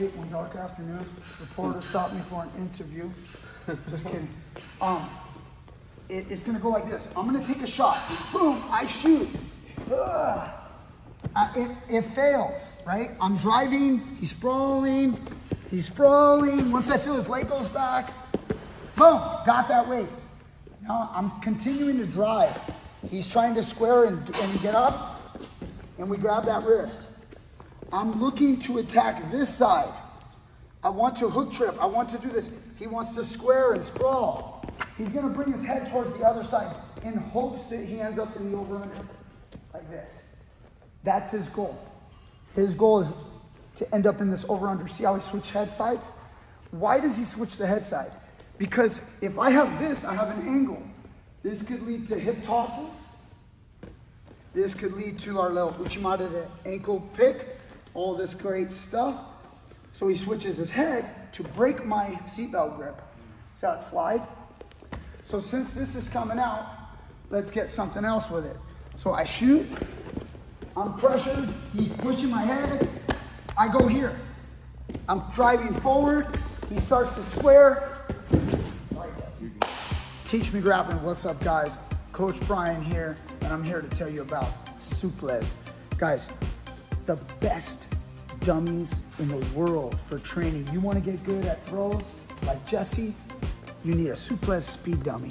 late one dark afternoon. Reporter stopped me for an interview. Just kidding. It's going to go like this. I'm going to take a shot. Boom, I shoot. It fails, right? I'm driving. He's sprawling. He's sprawling. Once I feel his leg goes back, boom, got that race. Now I'm continuing to drive. He's trying to square and get up, and we grab that wrist. I'm looking to attack this side. I want to hook trip. I want to do this. He wants to square and sprawl. He's going to bring his head towards the other side in hopes that he ends up in the over-under, like this. That's his goal. His goal is to end up in this over-under. See how he switched head sides? Why does he switch the head side? Because if I have this, I have an angle. This could lead to hip tosses. This could lead to our little Uchimata to ankle pick, all this great stuff. So he switches his head to break my seatbelt grip. See how it slide? So since this is coming out, let's get something else with it. So I shoot. I'm pressured. He's pushing my head. I go here. I'm driving forward. He starts to square. Like this. Teach Me Grappling. What's up, guys? Coach Brian here, and I'm here to tell you about suples. Guys, the best dummies in the world for training. You want to get good at throws like Jesse? You need a suples speed dummy.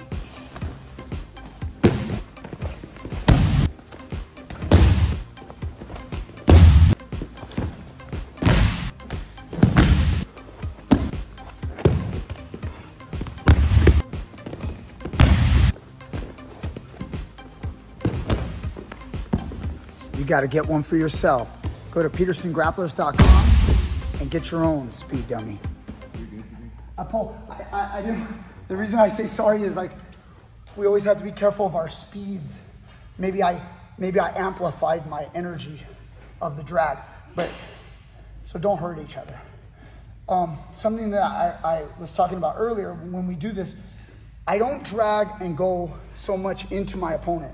You got to get one for yourself. Go to petersongrapplers.com and get your own speed dummy. I didn't, the reason I say sorry is like we always have to be careful of our speeds. Maybe I amplified my energy of the drag, but so don't hurt each other. Something that I was talking about earlier, when we do this, I don't drag and go so much into my opponent.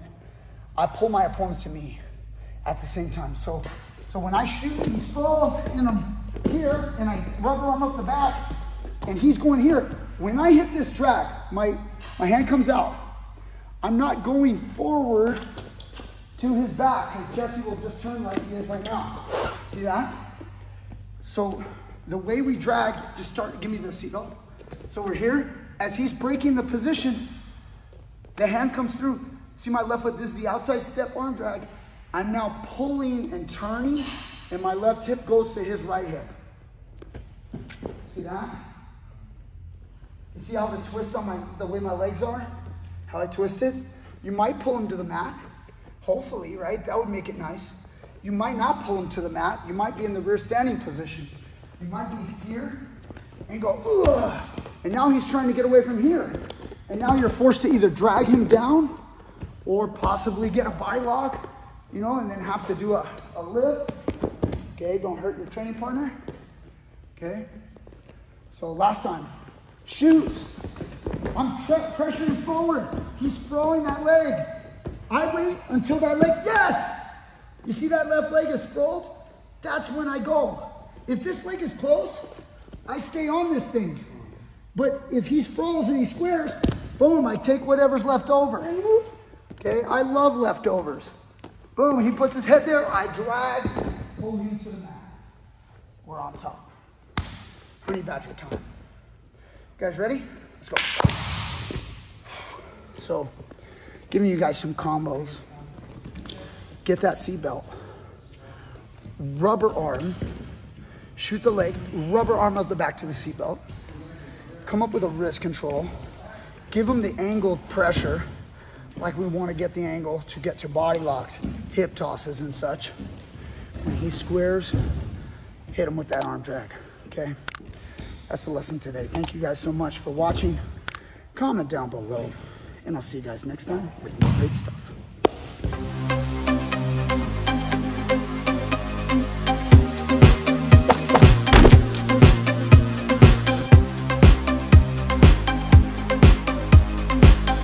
I pull my opponent to me at the same time. So when I shoot, he sprawls and I'm here and I rubber arm up the back and he's going here. When I hit this drag, my hand comes out. I'm not going forward to his back because Jesse will just turn like he is right now. See that? So the way we drag, just start, give me the seatbelt. So we're here. As he's breaking the position, the hand comes through. See my left foot, this is the outside step arm drag. I'm now pulling and turning, and my left hip goes to his right hip. See that? You see how the twist on the way my legs are? How I twisted? You might pull him to the mat, hopefully, right? That would make it nice. You might not pull him to the mat. You might be in the rear standing position. You might be here and go, ugh. And now he's trying to get away from here. And now you're forced to either drag him down or possibly get a bylock. You know, and then have to do a lift. Okay, don't hurt your training partner. Okay, so last time, shoots. I'm pressuring forward. He's throwing that leg. I wait until that leg, yes! You see that left leg is sprawled? That's when I go. If this leg is close, I stay on this thing. But if he sprawls and he squares, boom, I take whatever's left over. Okay, I love leftovers. Boom, he puts his head there, I drag, pull him to the mat. We're on top. Honey badger time. You guys ready? Let's go. So, giving you guys some combos. Get that seatbelt. Rubber arm, shoot the leg, rubber arm up the back to the seatbelt. Come up with a wrist control. Give him the angled pressure. Like we want to get the angle to get to body locks, hip tosses and such. When he squares, hit him with that arm drag, okay? That's the lesson today. Thank you guys so much for watching. Comment down below, and I'll see you guys next time with more great stuff.